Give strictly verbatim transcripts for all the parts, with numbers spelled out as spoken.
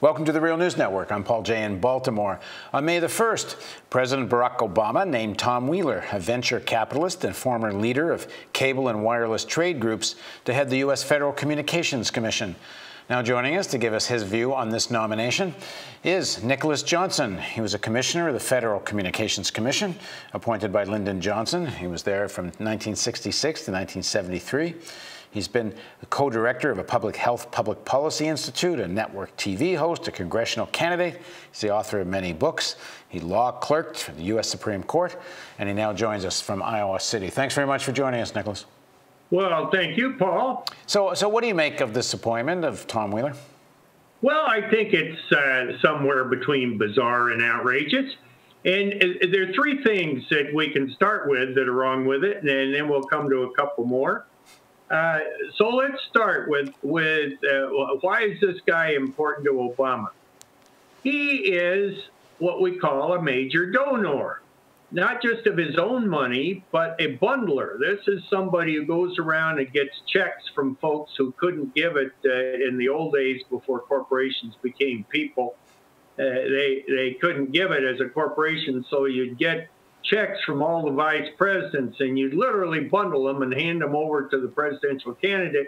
Welcome to The Real News Network. I'm Paul Jay in Baltimore. On May the first, President Barack Obama named Tom Wheeler, a venture capitalist and former leader of cable and wireless trade groups, to head the U S Federal Communications Commission. Now joining us to give us his view on this nomination is Nicholas Johnson. He was a commissioner of the Federal Communications Commission, appointed by Lyndon Johnson. He was there from nineteen sixty-six to nineteen seventy-three. He's been the co-director of a public health public policy institute, a network T V host, a congressional candidate. He's the author of many books. He law clerked for the U S Supreme Court, and he now joins us from Iowa City. Thanks very much for joining us, Nicholas. Well, thank you, Paul. So, so what do you make of this appointment of Tom Wheeler? Well, I think it's uh, somewhere between bizarre and outrageous. And uh, there are three things that we can start with that are wrong with it, and then we'll come to a couple more. Uh, so let's start with, with uh, why is this guy important to Obama? He is what we call a major donor, not just of his own money, but a bundler. This is somebody who goes around and gets checks from folks who couldn't give it uh, in the old days before corporations became people. Uh, they, they couldn't give it as a corporation, so you'd get checks from all the vice presidents, and you'd literally bundle them and hand them over to the presidential candidate.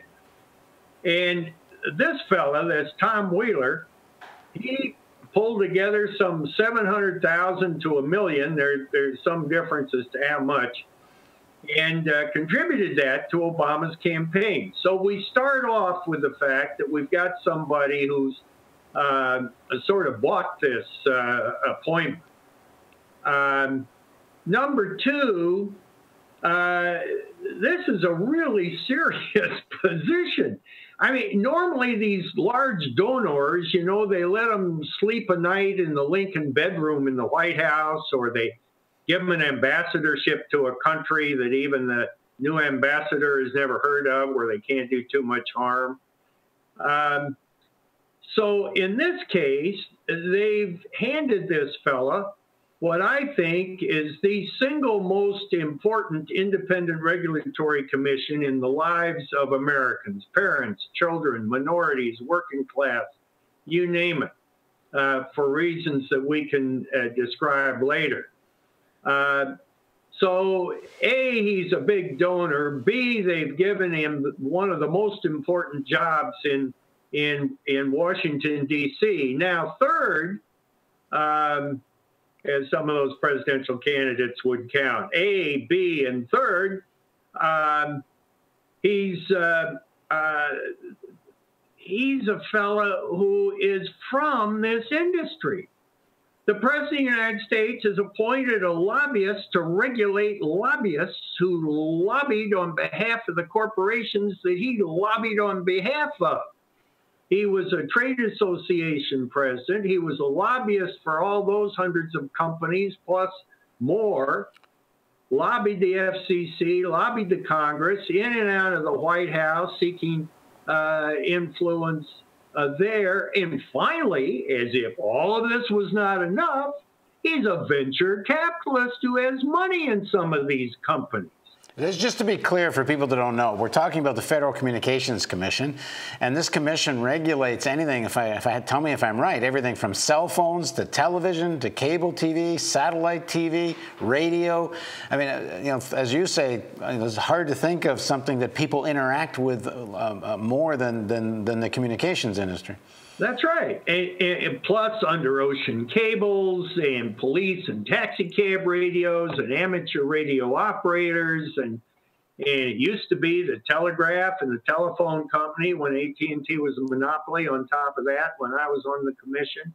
And this fella, that's Tom Wheeler, he pulled together some seven hundred thousand to a million. There, there's some difference as to how much, and uh, contributed that to Obama's campaign. So we start off with the fact that we've got somebody who's uh, sort of bought this uh, appointment. Um, Number two, uh, this is a really serious position. I mean, normally these large donors, you know, they let them sleep a night in the Lincoln bedroom in the White House, or they give them an ambassadorship to a country that even the new ambassador has never heard of, where they can't do too much harm. Um, so in this case, they've handed this fella what I think is the single most important independent regulatory commission in the lives of Americans, parents, children, minorities, working class, you name it, uh, for reasons that we can uh, describe later. Uh, so A, he's a big donor. B, they've given him one of the most important jobs in, in, in Washington, D C Now, third, um, as some of those presidential candidates would count. A, B, and third, um, he's, uh, uh, he's a fella who is from this industry. The President of the United States has appointed a lobbyist to regulate lobbyists who lobbied on behalf of the corporations that he lobbied on behalf of. He was a trade association president. He was a lobbyist for all those hundreds of companies, plus more, lobbied the F C C, lobbied the Congress, in and out of the White House, seeking uh, influence uh, there. And finally, as if all of this was not enough, he's a venture capitalist who has money in some of these companies. Just to be clear for people that don't know, we're talking about the Federal Communications Commission, and this commission regulates anything, if I, if I tell me if I'm right, everything from cell phones to television to cable T V, satellite T V, radio. I mean, you know, as you say, it's hard to think of something that people interact with uh, uh, more than, than, than the communications industry. That's right. And, and plus under ocean cables and police and taxi cab radios and amateur radio operators. And, and it used to be the telegraph and the telephone company when A T and T was a monopoly, on top of that when I was on the commission.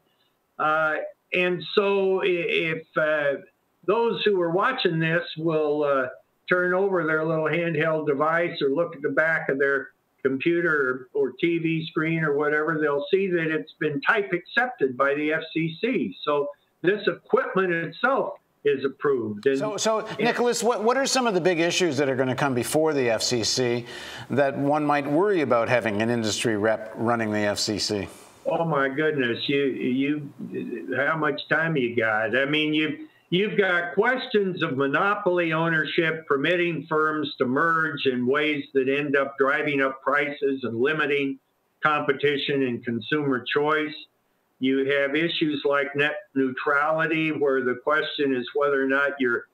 Uh, and so if uh, those who are watching this will uh, turn over their little handheld device or look at the back of their computer or T V screen or whatever, they'll see that it's been type accepted by the F C C. So this equipment itself is approved. And so, so Nicholas, what, what are some of the big issues that are going to come before the F C C that one might worry about having an industry rep running the F C C? Oh my goodness, you, you, how much time you got? I mean, you. You've got questions of monopoly ownership, permitting firms to merge in ways that end up driving up prices and limiting competition and consumer choice. You have issues like net neutrality, where the question is whether or not your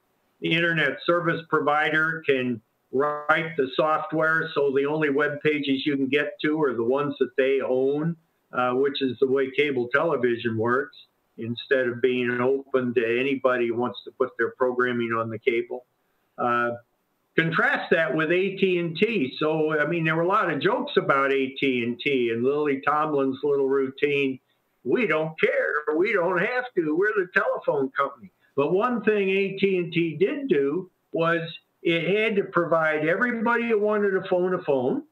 internet service provider can write the software so the only web pages you can get to are the ones that they own, uh, which is the way cable television works, instead of being open to anybody who wants to put their programming on the cable. Uh, Contrast that with A T and T. So, I mean, there were a lot of jokes about A T and T and Lily Tomlin's little routine. We don't care. We don't have to. We're the telephone company. But one thing A T and T did do was it had to provide everybody who wanted a phone a phone.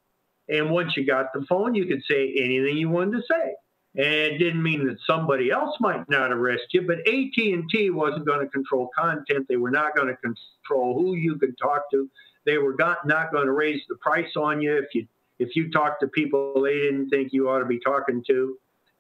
And once you got the phone, you could say anything you wanted to say. And it didn't mean that somebody else might not arrest you, but A T and T wasn't going to control content. They were not going to control who you could talk to. They were not going to raise the price on you if you if you talked to people they didn't think you ought to be talking to.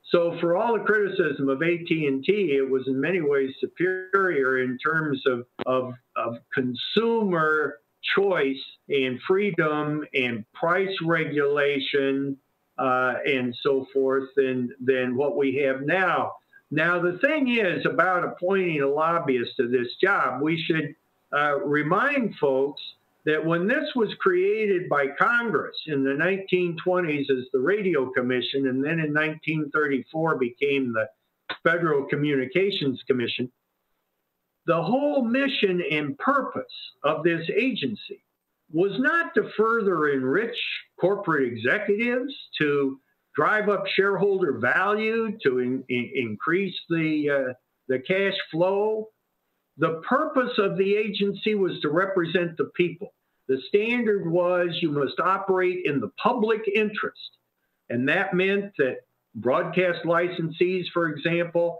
So for all the criticism of A T and T, it was in many ways superior in terms of, of, of consumer choice and freedom and price regulation Uh, and so forth, than, than what we have now. Now, the thing is about appointing a lobbyist to this job, we should uh, remind folks that when this was created by Congress in the nineteen twenties as the Radio Commission, and then in nineteen thirty-four became the Federal Communications Commission, the whole mission and purpose of this agency was not to further enrich corporate executives, to drive up shareholder value, to in, in, increase the, uh, the cash flow. The purpose of the agency was to represent the people. The standard was you must operate in the public interest. And that meant that broadcast licensees, for example,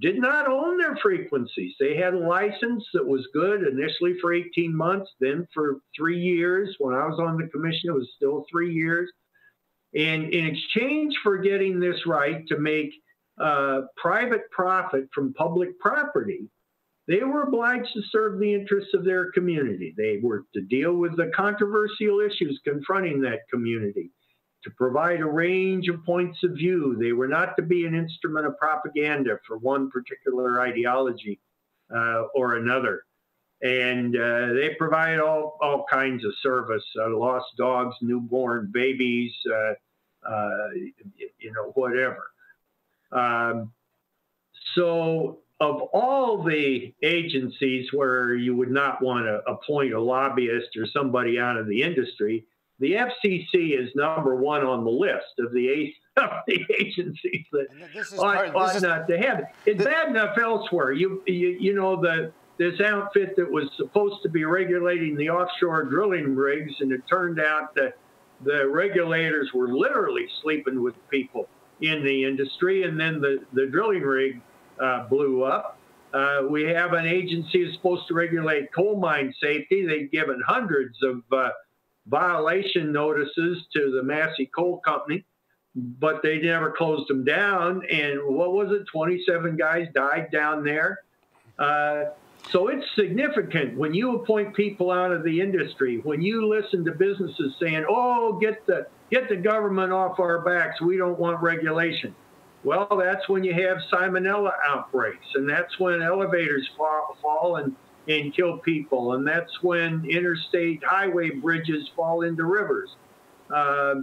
did not own their frequencies. They had a license that was good initially for eighteen months, then for three years. When I was on the commission, it was still three years. And in exchange for getting this right to make uh, private profit from public property, they were obliged to serve the interests of their community. They were to deal with the controversial issues confronting that community, to provide a range of points of view. They were not to be an instrument of propaganda for one particular ideology uh, or another. And uh, they provide all, all kinds of service, uh, lost dogs, newborn babies, uh, uh, you know, whatever. Um, so of all the agencies where you would not want to appoint a lobbyist or somebody out of the industry, the F C C is number one on the list of the, of the agencies that ought, ought is, not to have it. It's bad enough elsewhere. You, you, you know, the, this outfit that was supposed to be regulating the offshore drilling rigs, and it turned out that the regulators were literally sleeping with people in the industry, and then the, the drilling rig uh, blew up. Uh, we have an agency that's supposed to regulate coal mine safety. They've given hundreds of uh, violation notices to the Massey Coal Company, but they never closed them down. And what was it? twenty-seven guys died down there. Uh, so it's significant when you appoint people out of the industry, when you listen to businesses saying, oh, get the, get the government off our backs. We don't want regulation. Well, that's when you have salmonella outbreaks, and that's when elevators fall, fall and and kill people, and that's when interstate highway bridges fall into rivers. Uh,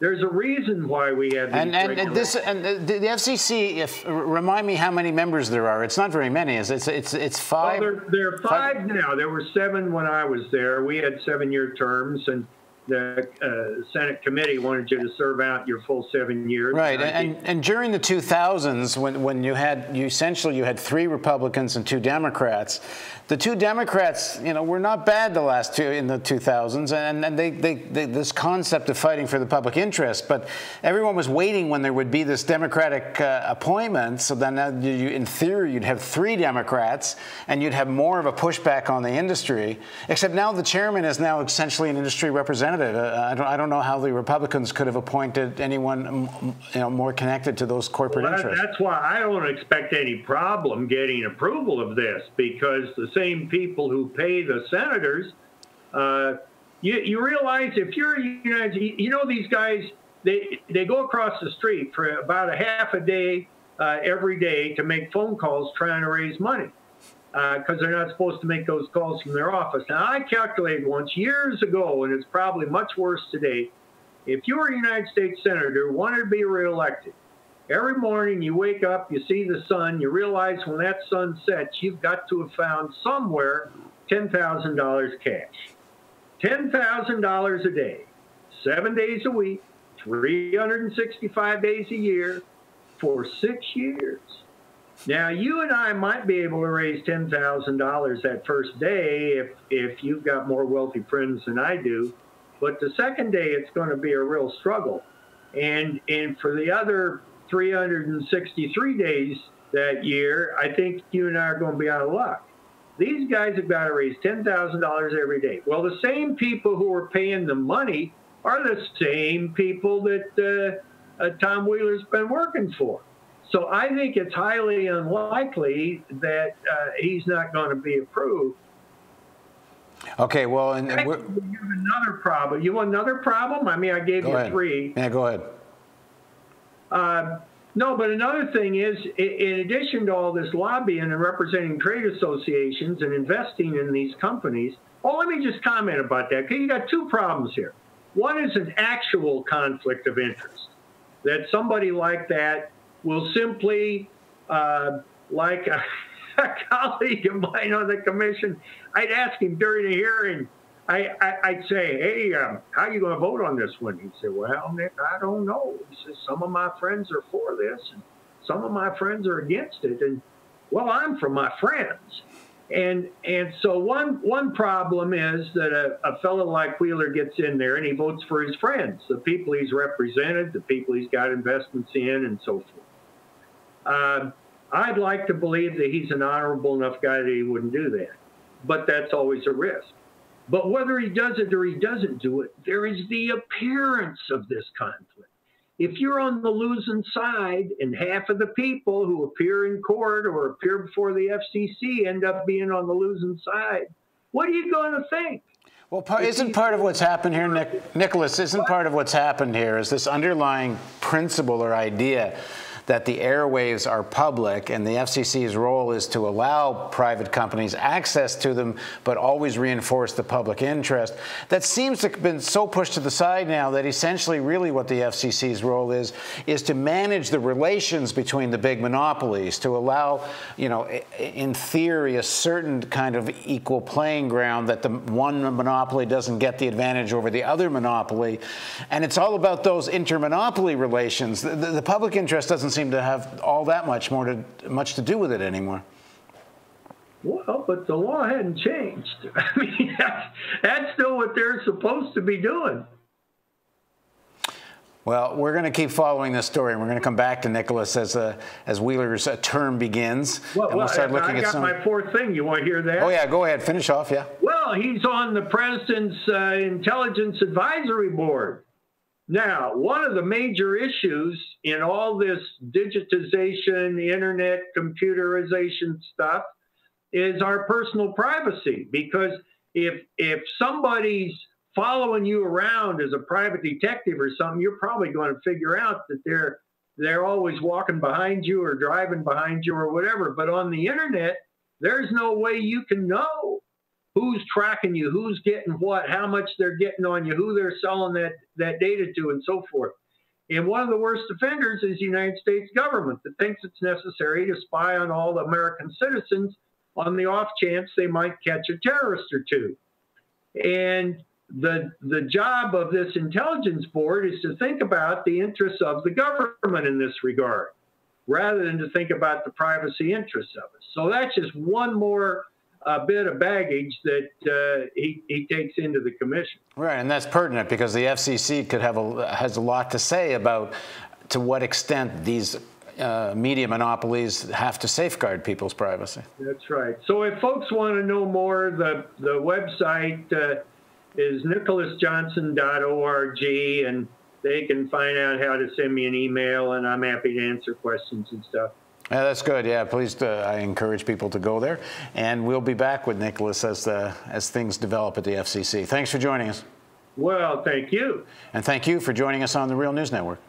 there's a reason why we have these and and, and this and the, the F C C. If remind me how many members there are. It's not very many. Is it's it's it's five. Well, there, there are five, five now. There were seven when I was there. We had seven-year terms, and the uh, Senate committee wanted you to serve out your full seven years. Right, and, and, and during the two thousands, when, when you had, you essentially you had three Republicans and two Democrats. The two Democrats, you know, were not bad the last two in the two thousands, and, and they, they, they, this concept of fighting for the public interest, but everyone was waiting when there would be this Democratic uh, appointment, so then now you, in theory you'd have three Democrats, and you'd have more of a pushback on the industry, except now the chairman is now essentially an industry representative. Uh, I, don't, I don't know how the Republicans could have appointed anyone you know, more connected to those corporate well, that, interests. That's why I don't expect any problem getting approval of this, because the same people who pay the senators, uh, you, you realize if you're, you know, you know these guys, they, they go across the street for about a half a day uh, every day to make phone calls trying to raise money, because uh, they're not supposed to make those calls from their office. Now, I calculated once years ago, and it's probably much worse today, if you were a United States senator who wanted to be reelected, every morning you wake up, you see the sun, you realize when that sun sets, you've got to have found somewhere ten thousand dollars cash. ten thousand dollars a day, seven days a week, three hundred sixty-five days a year, for six years. Now, you and I might be able to raise ten thousand dollars that first day if, if you've got more wealthy friends than I do, but the second day it's going to be a real struggle. And, and for the other three hundred sixty-three days that year, I think you and I are going to be out of luck. These guys have got to raise ten thousand dollars every day. Well, the same people who are paying the money are the same people that uh, uh, Tom Wheeler's been working for. So I think it's highly unlikely that uh, he's not going to be approved. Okay, well, and, and we're, you have another problem. You want another problem? I mean, I gave you ahead. three. Yeah, go ahead. Uh, no, but another thing is, in addition to all this lobbying and representing trade associations and investing in these companies, oh, let me just comment about that, because you got two problems here. One is an actual conflict of interest, that somebody like that will simply, uh, like a, a colleague of mine on the commission, I'd ask him during a hearing, I, I, I'd say, hey, um, how are you going to vote on this one? He'd say, well, Nick, I don't know. He says, some of my friends are for this, and some of my friends are against it. And, well, I'm for my friends. And and so one, one problem is that a, a fellow like Wheeler gets in there and he votes for his friends, the people he's represented, the people he's got investments in, and so forth. Uh, I'd like to believe that he's an honorable enough guy that he wouldn't do that. But that's always a risk. But whether he does it or he doesn't do it, there is the appearance of this conflict. If you're on the losing side and half of the people who appear in court or appear before the F C C end up being on the losing side, what are you going to think? Well, isn't part of what's happened here, Nick, Nicholas, isn't part of what's happened here is this underlying principle or idea that the airwaves are public and the F C C's role is to allow private companies access to them, but always reinforce the public interest. That seems to have been so pushed to the side now that essentially really what the F C C's role is, is to manage the relations between the big monopolies, to allow, you know, in theory, a certain kind of equal playing ground that the one monopoly doesn't get the advantage over the other monopoly. And it's all about those intermonopoly relations. The, the, the public interest doesn't seem to have all that much more to much to do with it anymore. Well, but the law hadn't changed. I mean, that's, that's still what they're supposed to be doing. Well, we're going to keep following this story, and we're going to come back to Nicholas as uh, as Wheeler's uh, term begins. Well, and we'll start well, looking I got at some... my fourth thing. You want to hear that? Oh yeah, go ahead. Finish off. Yeah. Well, he's on the president's uh, Intelligence Advisory Board. Now, one of the major issues in all this digitization, internet, computerization stuff is our personal privacy. Because if, if somebody's following you around as a private detective or something, you're probably going to figure out that they're, they're always walking behind you or driving behind you or whatever. But on the internet, there's no way you can know who's tracking you, who's getting what, how much they're getting on you, who they're selling that, that data to, and so forth. And one of the worst offenders is the United States government that thinks it's necessary to spy on all the American citizens on the off chance they might catch a terrorist or two. And the, the job of this intelligence board is to think about the interests of the government in this regard, rather than to think about the privacy interests of us. So that's just one more a bit of baggage that uh, he, he takes into the commission. Right, and that's pertinent because the F C C could have a, has a lot to say about to what extent these uh, media monopolies have to safeguard people's privacy. That's right. So if folks want to know more, the, the website uh, is nicholas johnson dot org, and they can find out how to send me an email, and I'm happy to answer questions and stuff. Yeah, that's good. Yeah, please, uh, I encourage people to go there. And we'll be back with Nicholas as, uh, as things develop at the F C C. Thanks for joining us. Well, thank you. And thank you for joining us on The Real News Network.